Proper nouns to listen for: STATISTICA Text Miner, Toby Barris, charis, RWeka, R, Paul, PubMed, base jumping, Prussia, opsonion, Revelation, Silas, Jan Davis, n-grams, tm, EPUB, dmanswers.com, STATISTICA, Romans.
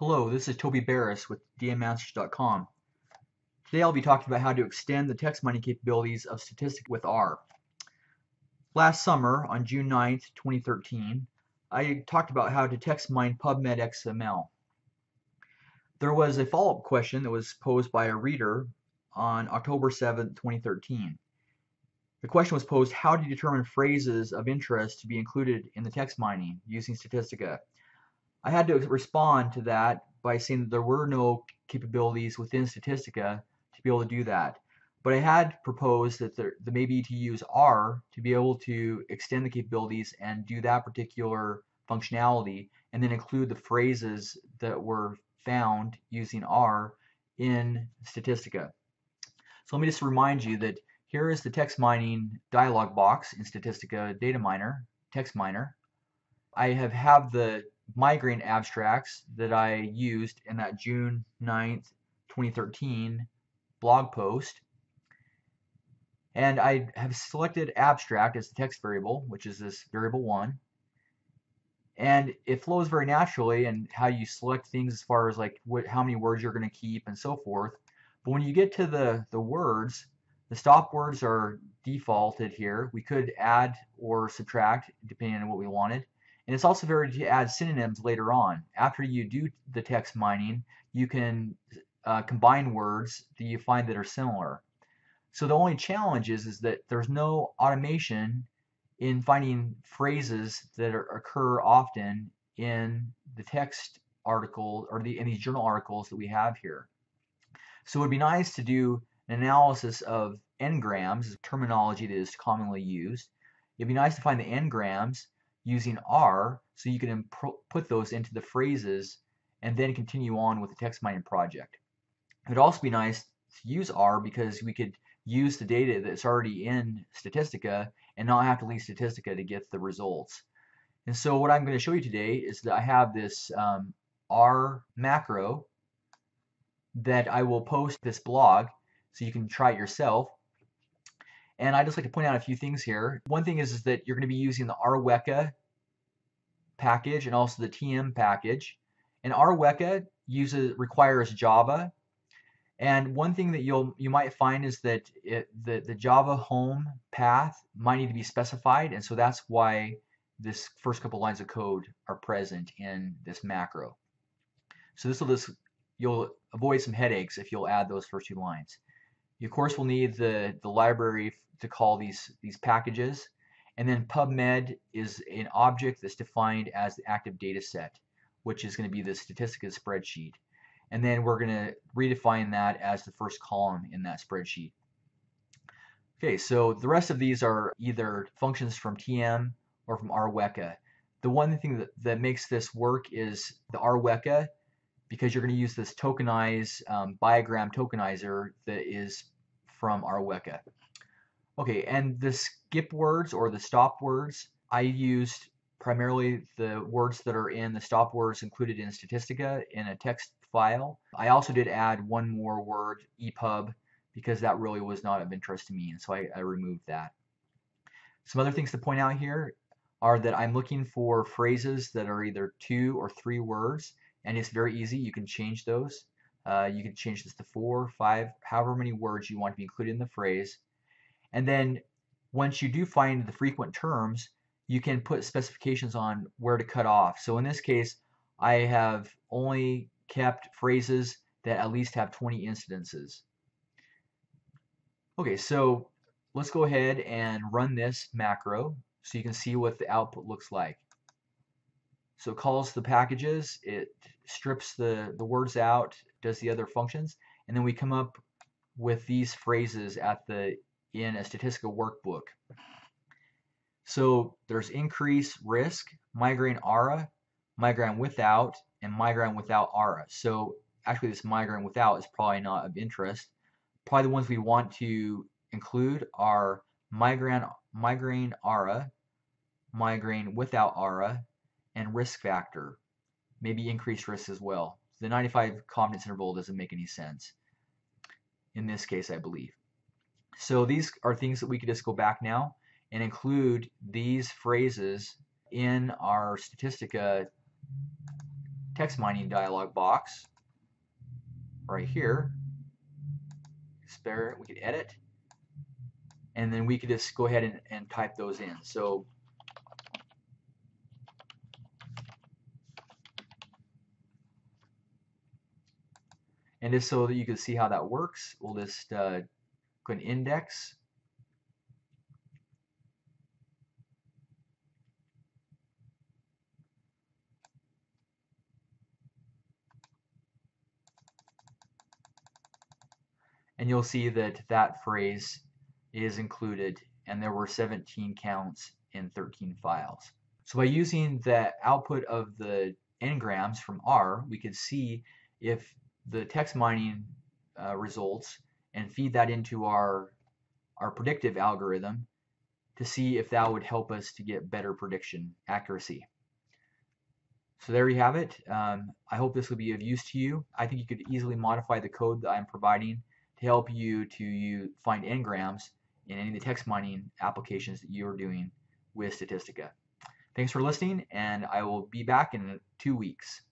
Hello, this is Toby Barris with dmanswers.com. Today I'll be talking about how to extend the text mining capabilities of STATISTICA with R. Last summer, on June 9th, 2013, I talked about how to text mine PubMed XML. There was a follow-up question that was posed by a reader on October 7th, 2013. The question was posed, how do you determine phrases of interest to be included in the text mining using STATISTICA? I had to respond to that by saying that there were no capabilities within STATISTICA to be able to do that. But I had proposed that there may be to use R to be able to extend the capabilities and do that particular functionality and then include the phrases that were found using R in STATISTICA. So let me just remind you that here is the text mining dialog box in STATISTICA data miner, text miner. I have the migraine abstracts that I used in that June 9th, 2013 blog post. And I have selected abstract as the text variable, which is this variable 1. And it flows very naturally in how you select things as far as like how many words you're going to keep and so forth. But when you get to the words, the stop words are defaulted here. We could add or subtract depending on what we wanted. And it's also very easy to add synonyms later on. After you do the text mining, you can combine words that you find that are similar. So the only challenge is that there's no automation in finding phrases that occur often in the text article or in these journal articles that we have here. So it would be nice to do an analysis of n-grams, terminology that is commonly used. It would be nice to find the n-grams using R so you can put those into the phrases and then continue on with the text mining project. It would also be nice to use R because we could use the data that's already in STATISTICA and not have to leave STATISTICA to get the results. And so what I'm going to show you today is that I have this R macro that I will post this blog so you can try it yourself. And I'd just like to point out a few things here. One thing is that you're going to be using the RWeka package and also the TM package. And RWeka requires Java. And one thing that you might find is that the Java home path might need to be specified, and so that's why this first couple lines of code are present in this macro. So this will you'll avoid some headaches if you'll add those first two lines. You of course will need the library to call these packages, and then PubMed is an object that's defined as the active data set, which is going to be the STATISTICA spreadsheet. And then we're going to redefine that as the first column in that spreadsheet. Okay, so the rest of these are either functions from TM or from RWeka. The one thing that makes this work is the RWeka, because you're going to use this tokenize, biogram tokenizer that is from RWeka. Okay, and the skip words or the stop words, I used primarily the words that are in the stop words included in STATISTICA in a text file. I also did add one more word, EPUB, because that really was not of interest to me, and so I removed that. Some other things to point out here are that I'm looking for phrases that are either 2 or 3 words, and it's very easy. You can change those. You can change this to 4, 5, however many words you want to be included in the phrase. And then once you do find the frequent terms, you can put specifications on where to cut off. So in this case, I have only kept phrases that at least have 20 incidences. Okay, so let's go ahead and run this macro so you can see what the output looks like. So it calls the packages, it strips the words out, does the other functions, and then we come up with these phrases in a STATISTICA workbook. So there's increase risk, migraine aura, migraine without, and migraine without aura. So actually this migraine without is probably not of interest. Probably the ones we want to include are migraine aura, migraine without aura, and risk factor. Maybe increased risk as well. The 95 confidence interval doesn't make any sense in this case, I believe. So these are things that we could just go back now and include these phrases in our STATISTICA text mining dialog box right here. Spare, we could edit, and then we could just go ahead and type those in. So and just so that you can see how that works, we'll just go and index. And you'll see that that phrase is included, and there were 17 counts in 13 files. So by using the output of the n-grams from R, we could see if the text mining results and feed that into our predictive algorithm to see if that would help us to get better prediction accuracy. So there you have it. I hope this will be of use to you. I think you could easily modify the code that I'm providing to help you to find n-grams in any of the text mining applications that you're doing with STATISTICA. Thanks for listening, and I will be back in 2 weeks.